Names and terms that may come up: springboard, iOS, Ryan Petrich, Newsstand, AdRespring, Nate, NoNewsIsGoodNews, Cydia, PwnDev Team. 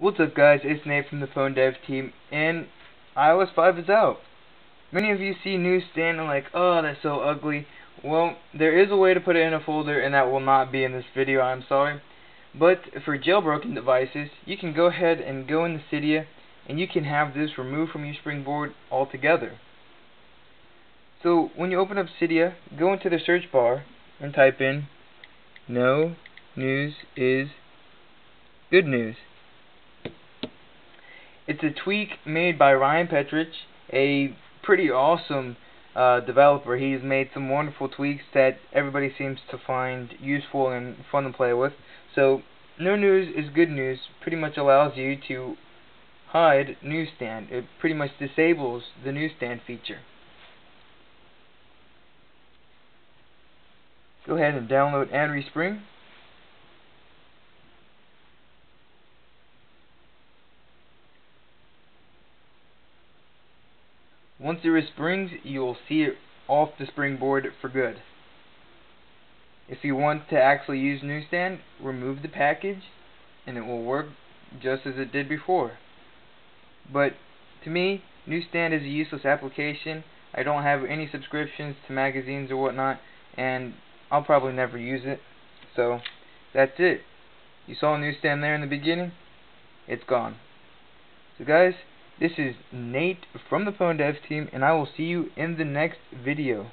What's up guys, it's Nate from the PwnDev Team, and iOS 5 is out. Many of you see Newsstand and like, oh, that's so ugly. Well, there is a way to put it in a folder, and that will not be in this video, I'm sorry. But for jailbroken devices, you can go ahead and go into Cydia, and you can have this removed from your springboard altogether. So, when you open up Cydia, go into the search bar, and type in, no news is good news. It's a tweak made by Ryan Petrich, a pretty awesome developer. He's made some wonderful tweaks that everybody seems to find useful and fun to play with. So, no news is good news pretty much allows you to hide Newsstand. It pretty much disables the Newsstand feature. Go ahead and download AdRespring. Once it resprings, you'll see it off the springboard for good. If you want to actually use Newsstand, remove the package and it will work just as it did before. But to me, Newsstand is a useless application. I don't have any subscriptions to magazines or whatnot, and I'll probably never use it. So that's it. You saw Newsstand there in the beginning? It's gone. So guys, this is Nate from the PwnDev Team, and I will see you in the next video.